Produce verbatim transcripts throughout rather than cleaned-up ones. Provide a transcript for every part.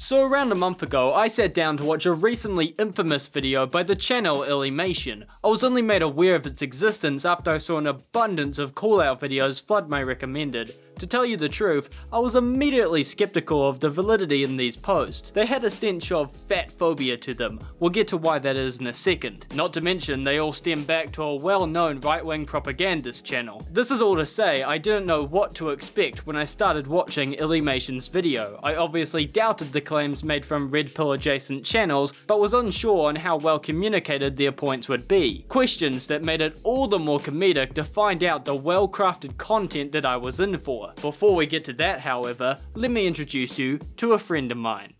So around a month ago, I sat down to watch a recently infamous video by the channel Illymation. I was only made aware of its existence after I saw an abundance of call-out videos flood my recommended. To tell you the truth, I was immediately skeptical of the validity in these posts. They had a stench of fat phobia to them. We'll get to why that is in a second. Not to mention, they all stem back to a well-known right-wing propagandist channel. This is all to say, I didn't know what to expect when I started watching Illymation's video. I obviously doubted the claims made from Red Pill adjacent channels, but was unsure on how well communicated their points would be. Questions that made it all the more comedic to find out the well-crafted content that I was in for. Before we get to that, however, let me introduce you to a friend of mine.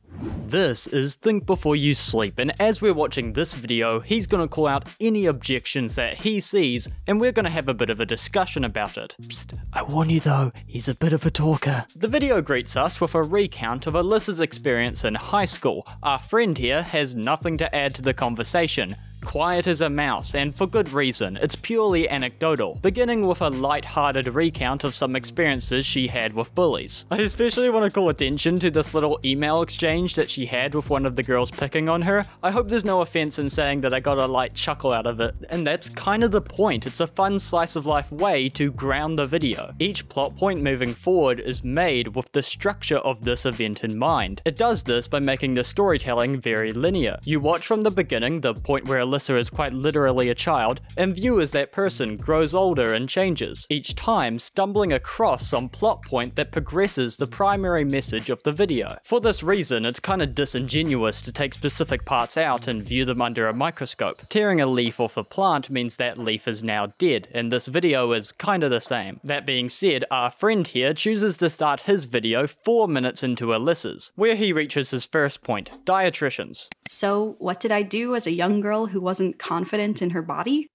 This is Think Before You Sleep, and as we're watching this video, he's gonna call out any objections that he sees, and we're gonna have a bit of a discussion about it. Psst, I warn you though, he's a bit of a talker. The video greets us with a recount of Alyssa's experience in high school. Our friend here has nothing to add to the conversation. Quiet as a mouse, and for good reason. It's purely anecdotal, beginning with a light-hearted recount of some experiences she had with bullies. I especially want to call attention to this little email exchange that she had with one of the girls picking on her. I hope there's no offense in saying that I got a light chuckle out of it, and that's kind of the point. It's a fun slice of life way to ground the video. Each plot point moving forward is made with the structure of this event in mind. It does this by making the storytelling very linear. You watch from the beginning, the point where Alyssa is quite literally a child, and view as that person grows older and changes, each time stumbling across some plot point that progresses the primary message of the video. For this reason, it's kind of disingenuous to take specific parts out and view them under a microscope. Tearing a leaf off a plant means that leaf is now dead, and this video is kind of the same. That being said, our friend here chooses to start his video four minutes into Alyssa's, where he reaches his first point, dietitians. So, what did I do as a young girl who wasn't confident in her body?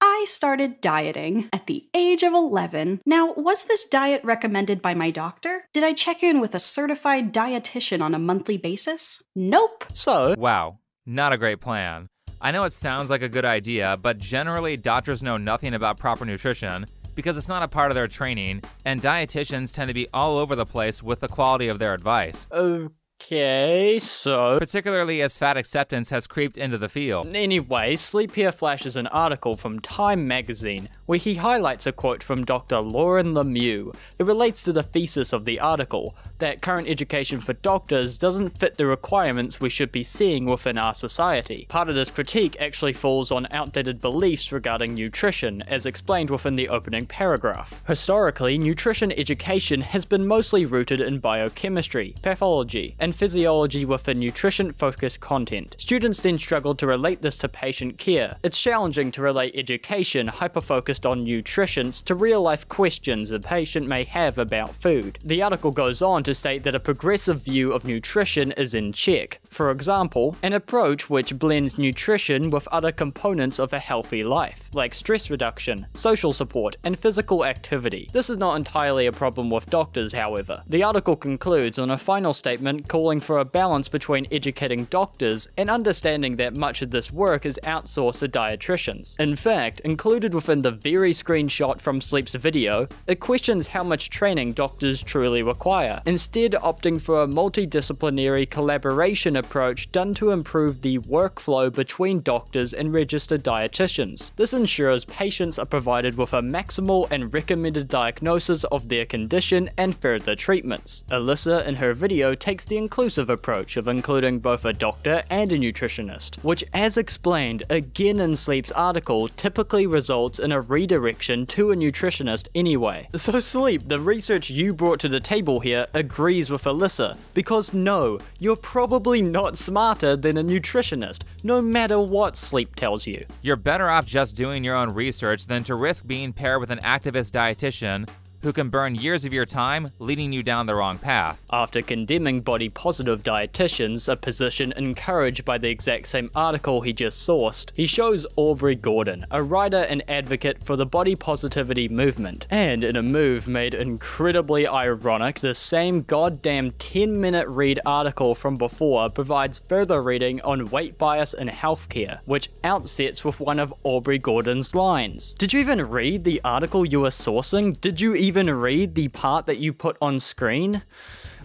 I started dieting at the age of eleven. Now, was this diet recommended by my doctor? Did I check in with a certified dietitian on a monthly basis? Nope. So, wow, not a great plan. I know it sounds like a good idea, but generally doctors know nothing about proper nutrition because it's not a part of their training, and dietitians tend to be all over the place with the quality of their advice. Uh, Okay, so... particularly as fat acceptance has creeped into the field. Anyway, Sleep Here flashes an article from Time magazine where he highlights a quote from Doctor Lauren Lemieux. It relates to the thesis of the article, that current education for doctors doesn't fit the requirements we should be seeing within our society. Part of this critique actually falls on outdated beliefs regarding nutrition, as explained within the opening paragraph. Historically, nutrition education has been mostly rooted in biochemistry, pathology, and physiology with a nutrition-focused content. Students then struggle to relate this to patient care. It's challenging to relate education hyper-focused on nutrition to real-life questions a patient may have about food. The article goes on to state that a progressive view of nutrition is in check. For example, an approach which blends nutrition with other components of a healthy life, like stress reduction, social support, and physical activity. This is not entirely a problem with doctors, however. The article concludes on a final statement called calling for a balance between educating doctors and understanding that much of this work is outsourced to dietitians. In fact, included within the very screenshot from Sleep's video, it questions how much training doctors truly require, instead opting for a multidisciplinary collaboration approach done to improve the workflow between doctors and registered dietitians. This ensures patients are provided with a maximal and recommended diagnosis of their condition and further treatments. Alyssa in her video takes the inclusive approach of including both a doctor and a nutritionist, which, as explained again in Sleep's article, typically results in a redirection to a nutritionist anyway. So Sleep, the research you brought to the table here agrees with Alyssa, because no, you're probably not smarter than a nutritionist, no matter what Sleep tells you. You're better off just doing your own research than to risk being paired with an activist dietitian who can burn years of your time, leading you down the wrong path. After condemning body-positive dietitians, a position encouraged by the exact same article he just sourced, he shows Aubrey Gordon, a writer and advocate for the body positivity movement. And in a move made incredibly ironic, the same goddamn ten-minute read article from before provides further reading on weight bias in healthcare, which outsets with one of Aubrey Gordon's lines. Did you even read the article you were sourcing? Did you even even read the part that you put on screen?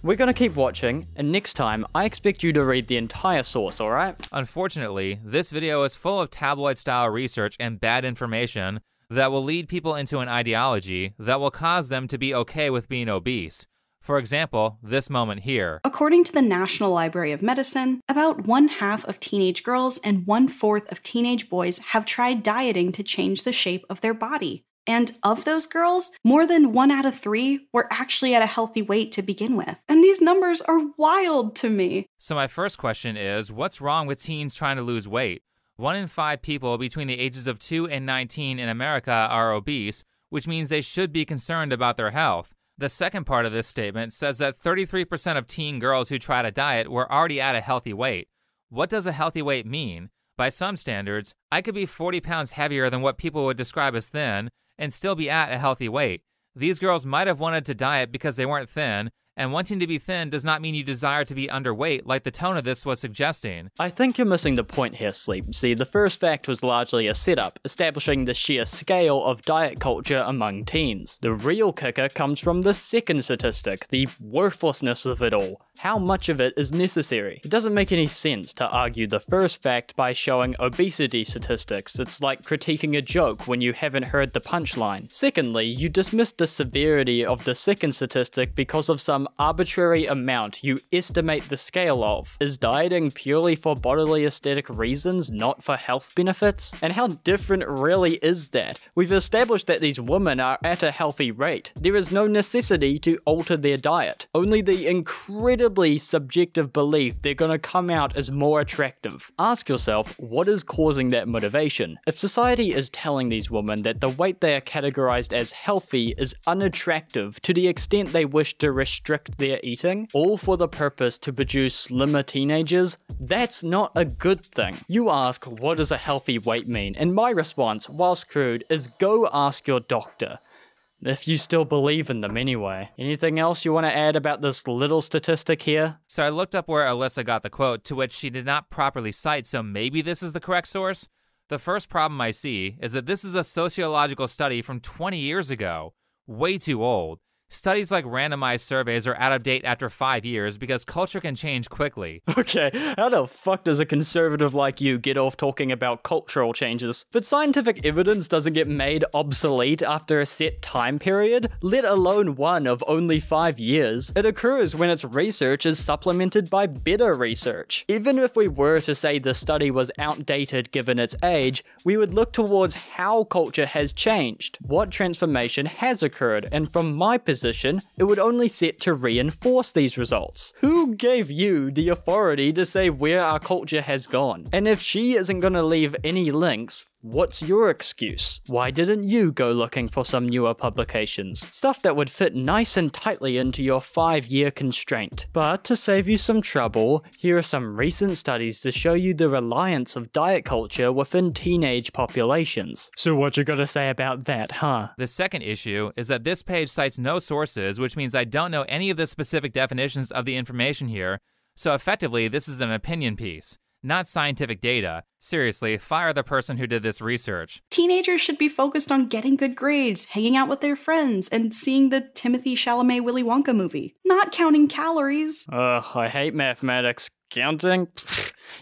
We're gonna keep watching, and next time, I expect you to read the entire source, alright? Unfortunately, this video is full of tabloid-style research and bad information that will lead people into an ideology that will cause them to be okay with being obese. For example, this moment here. According to the National Library of Medicine, about one half of teenage girls and one fourth of teenage boys have tried dieting to change the shape of their body. And of those girls, more than one out of three were actually at a healthy weight to begin with. And these numbers are wild to me. So my first question is, what's wrong with teens trying to lose weight? One in five people between the ages of two and nineteen in America are obese, which means they should be concerned about their health. The second part of this statement says that thirty-three percent of teen girls who tried a diet were already at a healthy weight. What does a healthy weight mean? By some standards, I could be forty pounds heavier than what people would describe as thin and still be at a healthy weight. These girls might have wanted to diet because they weren't thin, and wanting to be thin does not mean you desire to be underweight like the tone of this was suggesting. I think you're missing the point here, Sleep. See, the first fact was largely a setup, establishing the sheer scale of diet culture among teens. The real kicker comes from the second statistic, the worthlessness of it all. How much of it is necessary? It doesn't make any sense to argue the first fact by showing obesity statistics. It's like critiquing a joke when you haven't heard the punchline. Secondly, you dismissed the severity of the second statistic because of some arbitrary amount you estimate the scale of. Is dieting purely for bodily aesthetic reasons, not for health benefits? And how different really is that? We've established that these women are at a healthy rate. There is no necessity to alter their diet, only the incredible subjective belief they're gonna come out as more attractive. Ask yourself, what is causing that motivation? If society is telling these women that the weight they are categorized as healthy is unattractive to the extent they wish to restrict their eating, all for the purpose to produce slimmer teenagers, that's not a good thing. You ask, what does a healthy weight mean? And my response, whilst crude, is go ask your doctor. If you still believe in them anyway. Anything else you want to add about this little statistic here? So I looked up where Alyssa got the quote, to which she did not properly cite, so maybe this is the correct source? The first problem I see is that this is a sociological study from twenty years ago. Way too old. Studies like randomized surveys are out of date after five years because culture can change quickly. Okay, how the fuck does a conservative like you get off talking about cultural changes? But scientific evidence doesn't get made obsolete after a set time period, let alone one of only five years. It occurs when its research is supplemented by better research. Even if we were to say the study was outdated given its age, we would look towards how culture has changed, what transformation has occurred, and from my perspective, it would only set to reinforce these results. Who gave you the authority to say where our culture has gone? And if she isn't gonna leave any links, what's your excuse? Why didn't you go looking for some newer publications? Stuff that would fit nice and tightly into your five-year constraint. But to save you some trouble, here are some recent studies to show you the reliance of diet culture within teenage populations. So what you gotta say about that, huh? The second issue is that this page cites no sources, which means I don't know any of the specific definitions of the information here, so effectively this is an opinion piece. Not scientific data. Seriously, fire the person who did this research. Teenagers should be focused on getting good grades, hanging out with their friends, and seeing the Timothee Chalamet Willy Wonka movie. Not counting calories. Ugh, I hate mathematics. Counting?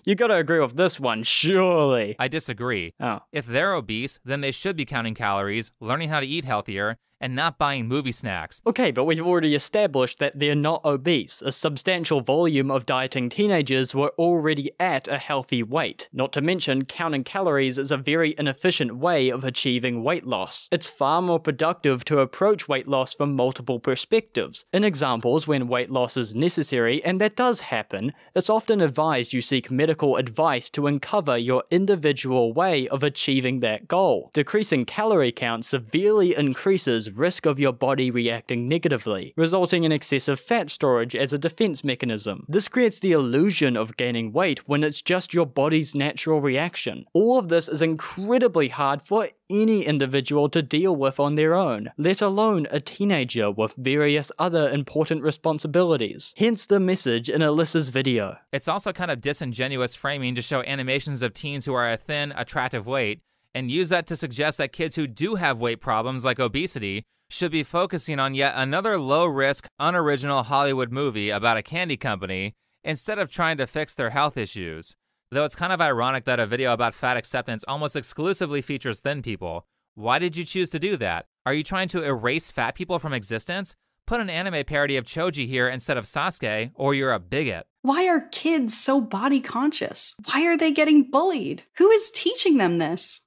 You gotta agree with this one, surely. I disagree. Oh. If they're obese, then they should be counting calories, learning how to eat healthier, and not buying movie snacks. Okay, but we've already established that they're not obese. A substantial volume of dieting teenagers were already at a healthy weight. Not to mention, counting calories is a very inefficient way of achieving weight loss. It's far more productive to approach weight loss from multiple perspectives. In examples when weight loss is necessary, and that does happen, it's often advised you seek medical advice to uncover your individual way of achieving that goal. Decreasing calorie count severely increases risk of your body reacting negatively, resulting in excessive fat storage as a defense mechanism. This creates the illusion of gaining weight when it's just your body's natural reaction. All of this is incredibly hard for any individual to deal with on their own, let alone a teenager with various other important responsibilities. Hence the message in Alyssa's video. It's also kind of disingenuous framing to show animations of teens who are a thin, attractive weight, and use that to suggest that kids who do have weight problems like obesity should be focusing on yet another low-risk, unoriginal Hollywood movie about a candy company instead of trying to fix their health issues. Though it's kind of ironic that a video about fat acceptance almost exclusively features thin people. Why did you choose to do that? Are you trying to erase fat people from existence? Put an anime parody of Choji here instead of Sasuke, or you're a bigot. Why are kids so body conscious? Why are they getting bullied? Who is teaching them this?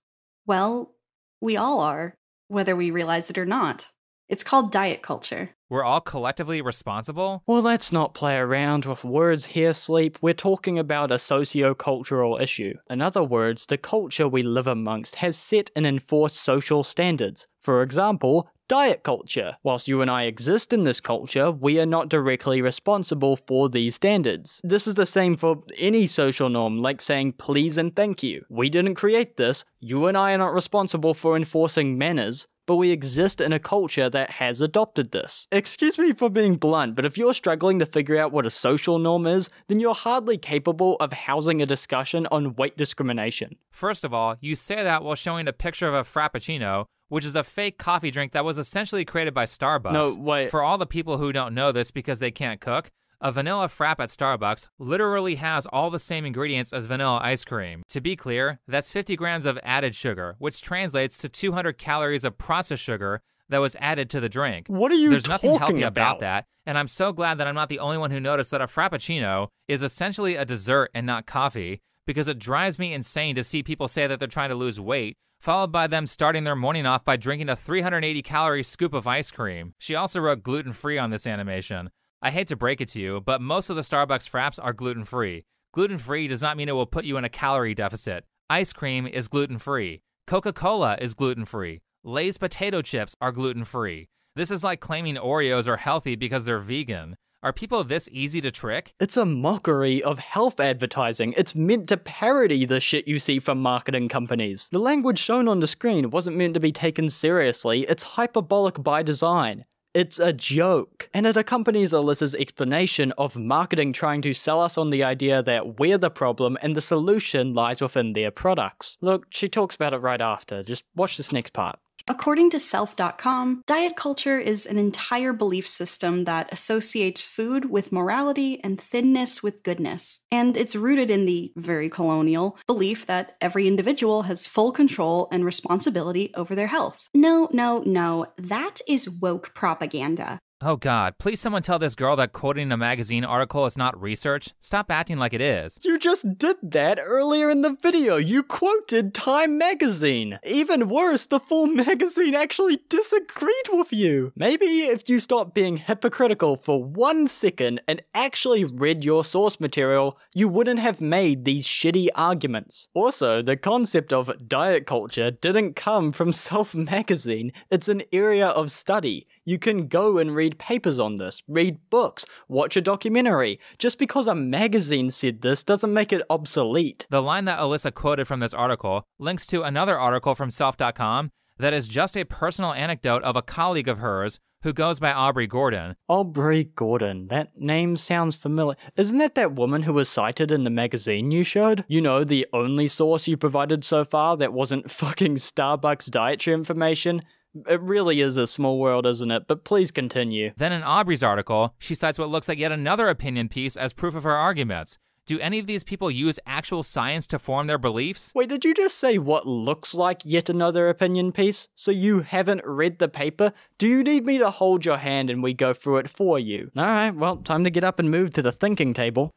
Well, we all are, whether we realize it or not. It's called diet culture. We're all collectively responsible? Well, let's not play around with words here, Sleep. We're talking about a socio-cultural issue. In other words, the culture we live amongst has set and enforced social standards. For example, diet culture. Whilst you and I exist in this culture, we are not directly responsible for these standards. This is the same for any social norm, like saying please and thank you. We didn't create this. You and I are not responsible for enforcing manners, but we exist in a culture that has adopted this. Excuse me for being blunt, but if you're struggling to figure out what a social norm is, then you're hardly capable of housing a discussion on weight discrimination. First of all, you say that while showing a picture of a Frappuccino, which is a fake coffee drink that was essentially created by Starbucks. No, wait. For all the people who don't know this because they can't cook, a vanilla frap at Starbucks literally has all the same ingredients as vanilla ice cream. To be clear, that's fifty grams of added sugar, which translates to two hundred calories of processed sugar that was added to the drink. What are you There's talking nothing healthy about? about that, and I'm so glad that I'm not the only one who noticed that a Frappuccino is essentially a dessert and not coffee, because it drives me insane to see people say that they're trying to lose weight, followed by them starting their morning off by drinking a three hundred eighty calorie scoop of ice cream. She also wrote gluten-free on this animation. I hate to break it to you, but most of the Starbucks fraps are gluten-free. Gluten-free does not mean it will put you in a calorie deficit. Ice cream is gluten-free. Coca-Cola is gluten-free. Lay's potato chips are gluten-free. This is like claiming Oreos are healthy because they're vegan. Are people this easy to trick? It's a mockery of health advertising. It's meant to parody the shit you see from marketing companies. The language shown on the screen wasn't meant to be taken seriously. It's hyperbolic by design. It's a joke. And it accompanies Alyssa's explanation of marketing trying to sell us on the idea that we're the problem and the solution lies within their products. Look, she talks about it right after. Just watch this next part. According to self dot com, diet culture is an entire belief system that associates food with morality and thinness with goodness. And it's rooted in the very colonial belief that every individual has full control and responsibility over their health. No, no, no, that is woke propaganda. Oh God, please someone tell this girl that quoting a magazine article is not research. Stop acting like it is. You just did that earlier in the video. You quoted Time magazine. Even worse, the full magazine actually disagreed with you. Maybe if you stop being hypocritical for one second and actually read your source material, you wouldn't have made these shitty arguments. Also, the concept of diet culture didn't come from Self magazine. It's an area of study. You can go and read papers on this, read books, watch a documentary. Just because a magazine said this doesn't make it obsolete. The line that Alyssa quoted from this article links to another article from self dot com that is just a personal anecdote of a colleague of hers who goes by Aubrey Gordon. Aubrey Gordon, that name sounds familiar. Isn't that that woman who was cited in the magazine you showed? You know, the only source you provided so far that wasn't fucking Starbucks dietary information? It really is a small world, isn't it? But please continue. Then in Aubrey's article, she cites what looks like yet another opinion piece as proof of her arguments. Do any of these people use actual science to form their beliefs? Wait, did you just say what looks like yet another opinion piece? So you haven't read the paper? Do you need me to hold your hand and we go through it for you? Alright, well, time to get up and move to the thinking table.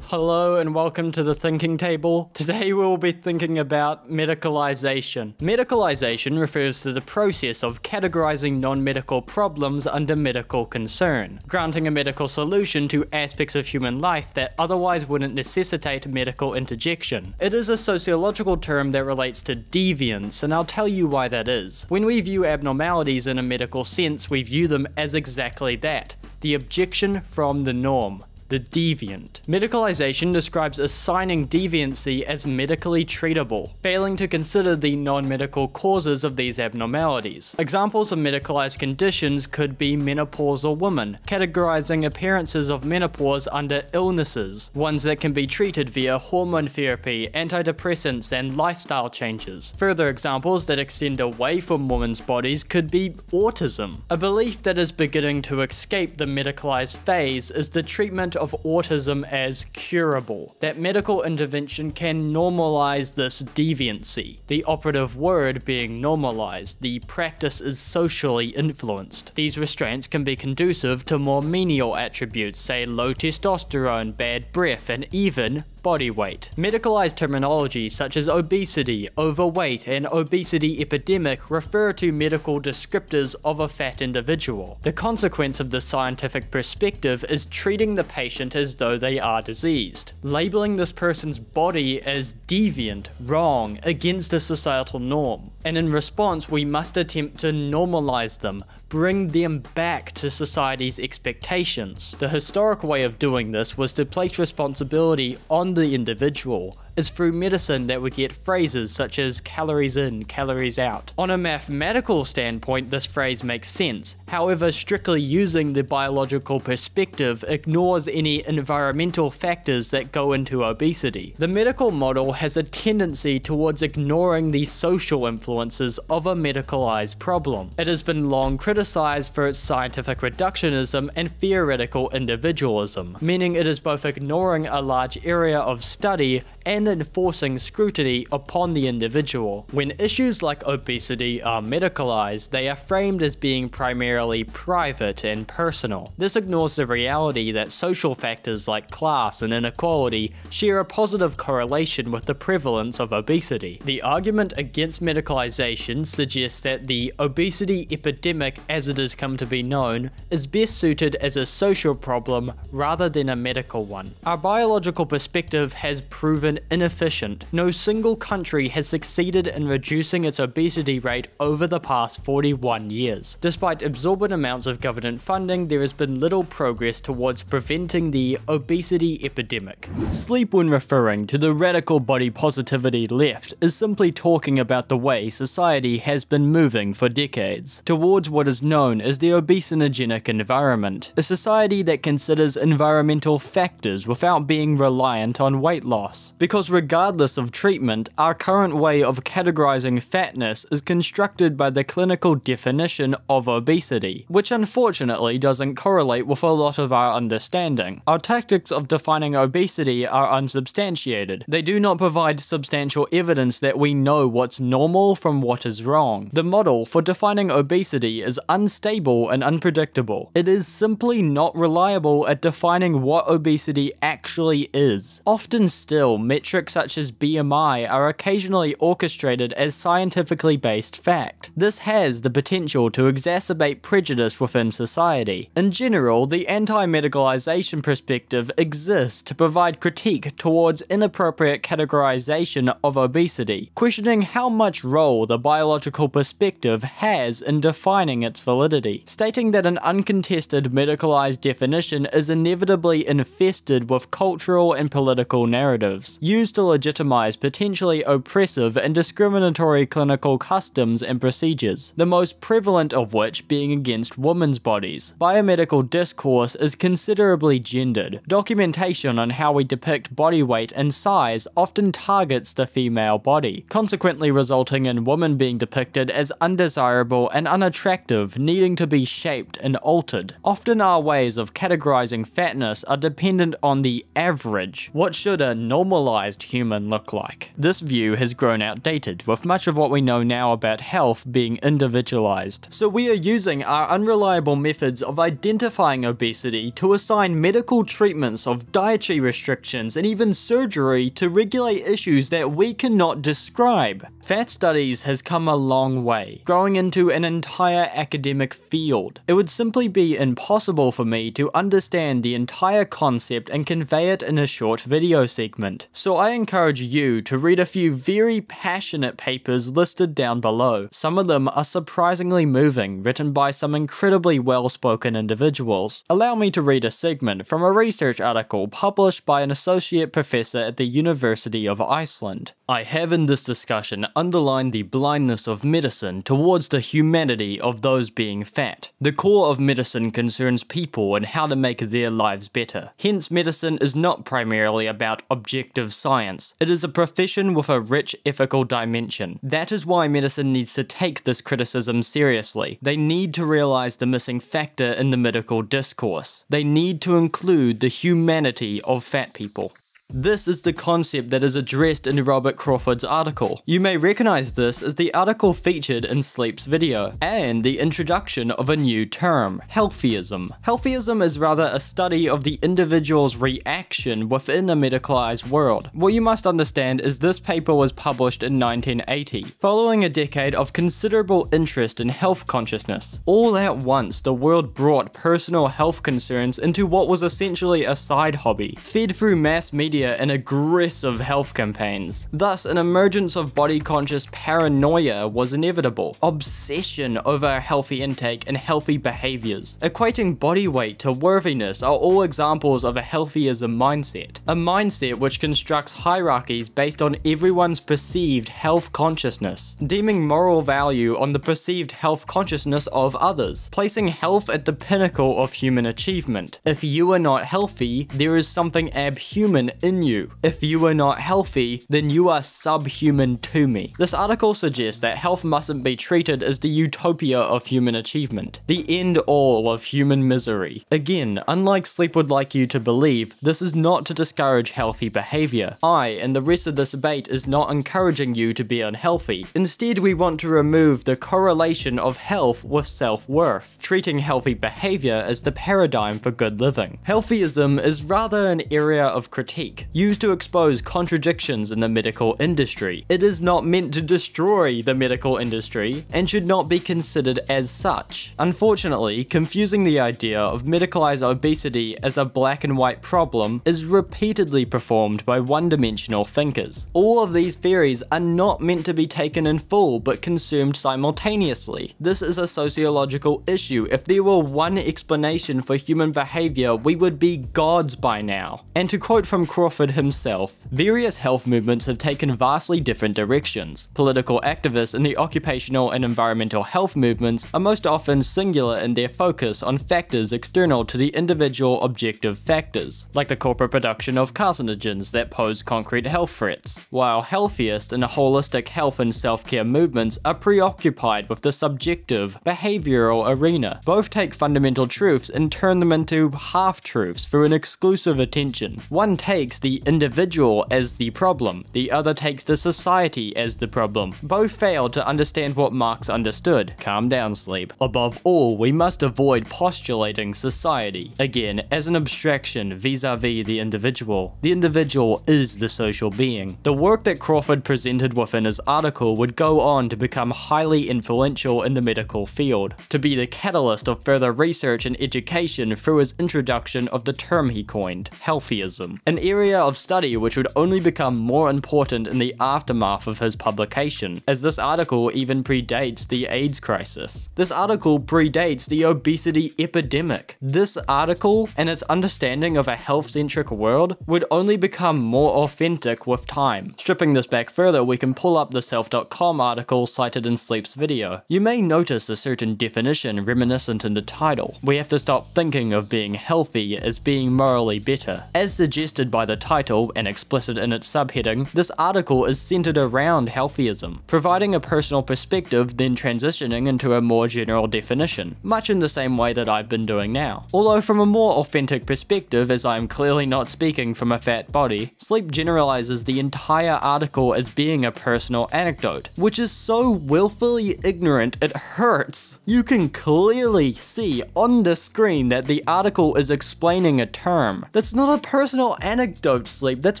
Hello and welcome to the Thinking Table. Today we'll be thinking about medicalization. Medicalization refers to the process of categorizing non-medical problems under medical concern, granting a medical solution to aspects of human life that otherwise wouldn't necessitate medical interjection. It is a sociological term that relates to deviance, and I'll tell you why that is. When we view abnormalities in a medical sense, we view them as exactly that, the objection from the norm. the deviant. Medicalization describes assigning deviancy as medically treatable, failing to consider the non-medical causes of these abnormalities. Examples of medicalized conditions could be menopausal women, categorizing appearances of menopause under illnesses, ones that can be treated via hormone therapy, antidepressants, and lifestyle changes. Further examples that extend away from women's bodies could be autism. A belief that is beginning to escape the medicalized phase is the treatment of autism as curable, that medical intervention can normalize this deviancy, the operative word being normalized. The practice is socially influenced. These restraints can be conducive to more menial attributes, say low testosterone, bad breath, and even body weight. Medicalized terminology such as obesity, overweight, and obesity epidemic refer to medical descriptors of a fat individual. The consequence of this scientific perspective is treating the patient as though they are diseased, labeling this person's body as deviant, wrong, against a societal norm. And in response, we must attempt to normalize them, bring them back to society's expectations. The historic way of doing this was to place responsibility on the individual. It's through medicine that we get phrases such as calories in, calories out. On a mathematical standpoint, this phrase makes sense. However, strictly using the biological perspective ignores any environmental factors that go into obesity. The medical model has a tendency towards ignoring the social influences of a medicalized problem. It has been long criticized for its scientific reductionism and theoretical individualism, meaning it is both ignoring a large area of study and enforcing scrutiny upon the individual. When issues like obesity are medicalized, they are framed as being primarily private and personal. This ignores the reality that social factors like class and inequality share a positive correlation with the prevalence of obesity. The argument against medicalization suggests that the obesity epidemic, as it has come to be known, is best suited as a social problem rather than a medical one. Our biological perspective has proven inefficient. No single country has succeeded in reducing its obesity rate over the past forty-one years. Despite absorbent amounts of government funding, there has been little progress towards preventing the obesity epidemic. Sleep, when referring to the radical body positivity left, is simply talking about the way society has been moving for decades, towards what is known as the obesinogenic environment, a society that considers environmental factors without being reliant on weight loss. Because regardless of treatment, our current way of categorizing fatness is constructed by the clinical definition of obesity, which unfortunately doesn't correlate with a lot of our understanding. Our tactics of defining obesity are unsubstantiated. They do not provide substantial evidence that we know what's normal from what is wrong. The model for defining obesity is unstable and unpredictable. It is simply not reliable at defining what obesity actually is. Often still, metrics such as B M I are occasionally orchestrated as scientifically based fact. This has the potential to exacerbate prejudice within society. In general, the anti-medicalization perspective exists to provide critique towards inappropriate categorization of obesity, questioning how much role the biological perspective has in defining its validity, stating that an uncontested medicalized definition is inevitably infested with cultural and political narratives used to legitimize potentially oppressive and discriminatory clinical customs and procedures, the most prevalent of which being against women's bodies. Biomedical discourse is considerably gendered. Documentation on how we depict body weight and size often targets the female body, consequently resulting in women being depicted as undesirable and unattractive, needing to be shaped and altered. Often our ways of categorizing fatness are dependent on the average. What should a normalized human look like? This view has grown outdated, with much of what we know now about health being individualized. So we are using our unreliable methods of identifying obesity to assign medical treatments of dietary restrictions and even surgery to regulate issues that we cannot describe. Fat studies has come a long way, growing into an entire academic field. It would simply be impossible for me to understand the entire concept and convey it in a short video segment. So I encourage you to read a few very passionate papers listed down below. Some of them are surprisingly moving, written by some incredibly well-spoken individuals. Allow me to read a segment from a research article published by an associate professor at the University of Iceland. I have in this discussion underlined the blindness of medicine towards the humanity of those being fat. The core of medicine concerns people and how to make their lives better. Hence, medicine is not primarily about objective science. It is a profession with a rich ethical dimension. That is why medicine needs to take this criticism seriously. They need to realize the missing factor in the medical discourse. They need to include the humanity of fat people. This is the concept that is addressed in Robert Crawford's article. You may recognize this as the article featured in Sleep's video, and the introduction of a new term, healthyism. Healthyism is rather a study of the individual's reaction within a medicalized world. What you must understand is this paper was published in nineteen eighty, following a decade of considerable interest in health consciousness. All at once, the world brought personal health concerns into what was essentially a side hobby, fed through mass media and aggressive health campaigns. Thus, an emergence of body-conscious paranoia was inevitable. Obsession over healthy intake and healthy behaviors, equating body weight to worthiness, are all examples of a healthyism mindset. A mindset which constructs hierarchies based on everyone's perceived health consciousness, deeming moral value on the perceived health consciousness of others, placing health at the pinnacle of human achievement. If you are not healthy, there is something abhuman in you. If you are not healthy, then you are subhuman to me. This article suggests that health mustn't be treated as the utopia of human achievement, the end all of human misery. Again, unlike Sleep would like you to believe, this is not to discourage healthy behavior. I and the rest of this debate is not encouraging you to be unhealthy. Instead, we want to remove the correlation of health with self-worth, treating healthy behavior as the paradigm for good living. Healthyism is rather an area of critique, used to expose contradictions in the medical industry. It is not meant to destroy the medical industry and should not be considered as such. Unfortunately, confusing the idea of medicalized obesity as a black and white problem is repeatedly performed by one-dimensional thinkers. All of these theories are not meant to be taken in full but consumed simultaneously. This is a sociological issue. If there were one explanation for human behavior, we would be gods by now. And to quote from Crawford himself, various health movements have taken vastly different directions. Political activists in the occupational and environmental health movements are most often singular in their focus on factors external to the individual objective factors, like the corporate production of carcinogens that pose concrete health threats, while healthiest and holistic health and self-care movements are preoccupied with the subjective, behavioral arena. Both take fundamental truths and turn them into half-truths through an exclusive attention. One takes the individual as the problem, the other takes the society as the problem. Both failed to understand what Marx understood. Calm down, Sleep. Above all, we must avoid postulating society, again, as an abstraction vis-a-vis the individual. The individual is the social being. The work that Crawford presented within his article would go on to become highly influential in the medical field, to be the catalyst of further research and education through his introduction of the term he coined, healthyism, an area of study which would only become more important in the aftermath of his publication, as this article even predates the AIDS crisis. This article predates the obesity epidemic. This article and its understanding of a health-centric world would only become more authentic with time. Stripping this back further, we can pull up the self dot com article cited in Sleep's video. You may notice a certain definition reminiscent in the title. We have to stop thinking of being healthy as being morally better. As suggested by the title, and explicit in its subheading, this article is centered around healthyism, providing a personal perspective then transitioning into a more general definition, much in the same way that I've been doing now. Although from a more authentic perspective, as I am clearly not speaking from a fat body, Sleep generalizes the entire article as being a personal anecdote, which is so willfully ignorant it hurts. You can clearly see on the screen that the article is explaining a term. That's not a personal anecdote. don't sleep. That's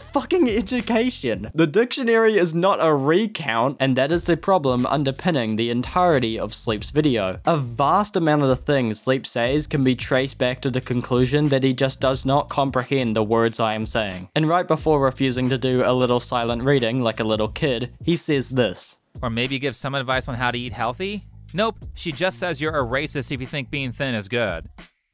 fucking education. The dictionary is not a recount, and that is the problem underpinning the entirety of Sleep's video. A vast amount of the things Sleep says can be traced back to the conclusion that he just does not comprehend the words I am saying. And right before refusing to do a little silent reading like a little kid, he says this. Or maybe give some advice on how to eat healthy? Nope, she just says you're a racist if you think being thin is good.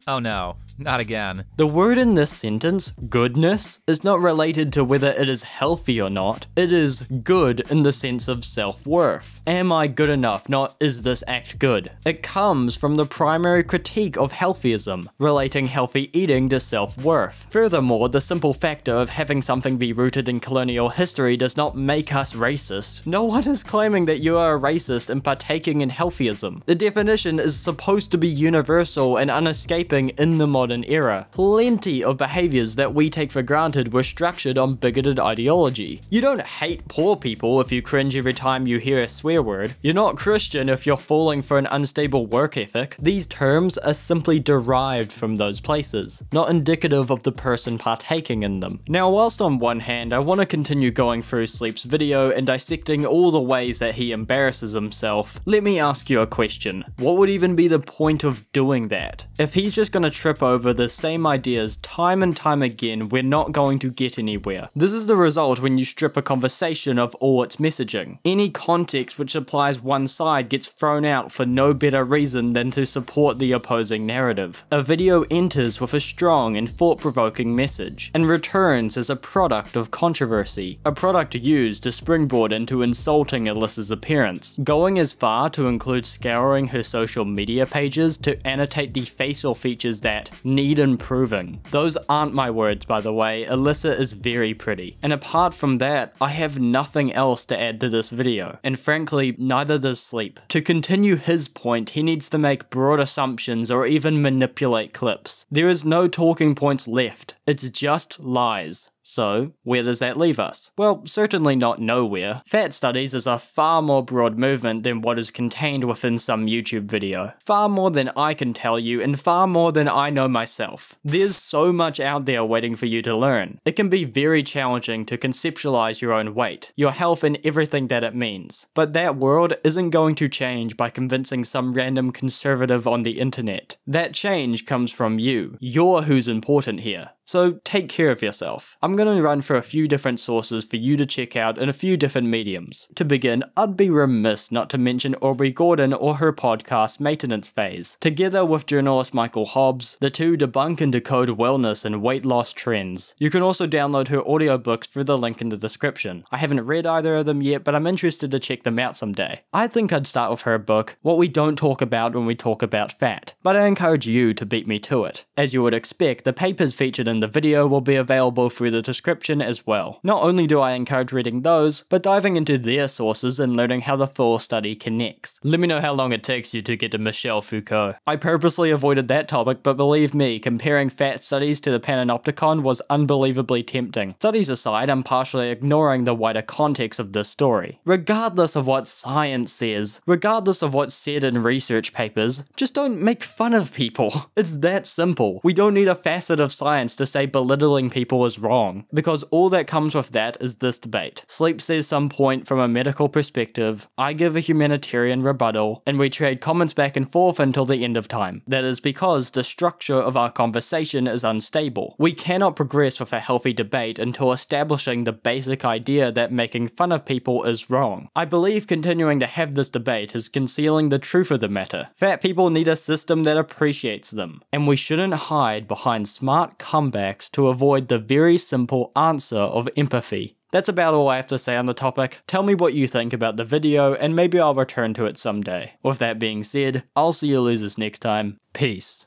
Oh no, not again. The word in this sentence, goodness, is not related to whether it is healthy or not. It is good in the sense of self-worth. Am I good enough, not is this act good? It comes from the primary critique of healthyism, relating healthy eating to self-worth. Furthermore, the simple factor of having something be rooted in colonial history does not make us racist. No one is claiming that you are a racist in partaking in healthyism. The definition is supposed to be universal and unescapable in the modern era. Plenty of behaviors that we take for granted were structured on bigoted ideology. You don't hate poor people if you cringe every time you hear a swear word. You're not Christian if you're falling for an unstable work ethic. These terms are simply derived from those places, not indicative of the person partaking in them. Now, whilst on one hand, I want to continue going through Sleep's video and dissecting all the ways that he embarrasses himself, let me ask you a question. What would even be the point of doing that? If he's just going to trip over the same ideas time and time again, we're not going to get anywhere. This is the result when you strip a conversation of all its messaging. Any context which applies one side gets thrown out for no better reason than to support the opposing narrative. A video enters with a strong and thought-provoking message, and returns as a product of controversy, a product used to springboard into insulting Alyssa's appearance, going as far to include scouring her social media pages to annotate the facial features that need improving. Those aren't my words, by the way. Alyssa is very pretty. And apart from that, I have nothing else to add to this video. And frankly, neither does Sleep. To continue his point, he needs to make broad assumptions or even manipulate clips. There is no talking points left. It's just lies. So, where does that leave us? Well, certainly not nowhere. Fat studies is a far more broad movement than what is contained within some YouTube video. Far more than I can tell you, and far more than I know myself. There's so much out there waiting for you to learn. It can be very challenging to conceptualize your own weight, your health, and everything that it means. But that world isn't going to change by convincing some random conservative on the internet. That change comes from you. You're who's important here. So take care of yourself. I'm going to run through a few different sources for you to check out in a few different mediums. To begin, I'd be remiss not to mention Aubrey Gordon or her podcast Maintenance Phase. Together with journalist Michael Hobbs, the two debunk and decode wellness and weight loss trends. You can also download her audiobooks through the link in the description. I haven't read either of them yet, but I'm interested to check them out someday. I think I'd start with her book, What We Don't Talk About When We Talk About Fat, but I encourage you to beat me to it. As you would expect, the papers featured in the video will be available through the description as well. Not only do I encourage reading those, but diving into their sources and learning how the full study connects. Let me know how long it takes you to get to Michel Foucault. I purposely avoided that topic, but believe me, comparing fat studies to the Panopticon was unbelievably tempting. Studies aside, I'm partially ignoring the wider context of this story. Regardless of what science says, regardless of what's said in research papers, just don't make fun of people. It's that simple. We don't need a facet of science to say belittling people is wrong, because all that comes with that is this debate. Sleep says some point from a medical perspective, I give a humanitarian rebuttal, and we trade comments back and forth until the end of time. That is because the structure of our conversation is unstable. We cannot progress with a healthy debate until establishing the basic idea that making fun of people is wrong. I believe continuing to have this debate is concealing the truth of the matter. Fat people need a system that appreciates them, and we shouldn't hide behind smart comebacks to avoid the very simple answer of empathy. That's about all I have to say on the topic. Tell me what you think about the video, and maybe I'll return to it someday. With that being said, I'll see you losers next time. Peace.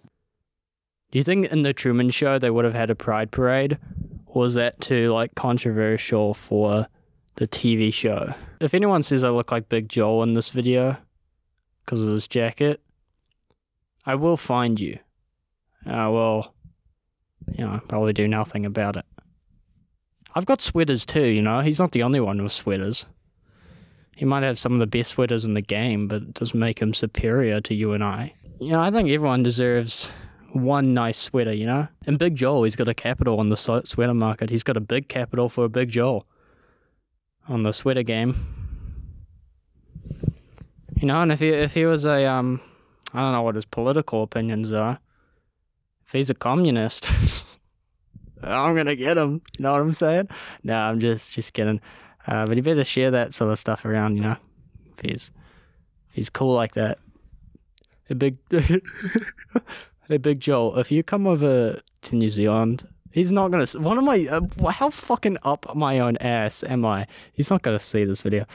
Do you think in the Truman Show they would have had a pride parade? Or is that too, like, controversial for the T V show? If anyone says I look like Big Joel in this video, because of this jacket, I will find you. I will... You know, probably do nothing about it. I've got sweaters too, you know. He's not the only one with sweaters. He might have some of the best sweaters in the game, but it doesn't make him superior to you and I. You know, I think everyone deserves one nice sweater, you know? And Big Joel, he's got a capital on the sweater market. He's got a big capital for a Big Joel on the sweater game. You know, and if he, if he was a, um, I don't know what his political opinions are, if he's a communist, I'm going to get him. You know what I'm saying? No, I'm just, just kidding. Uh, but he better share that sort of stuff around, you know? If he's, if he's cool like that. Hey, Big, hey, Big Joel, if you come over to New Zealand, he's not going to, what am I, uh, how fucking up my own ass am I? He's not going to see this video.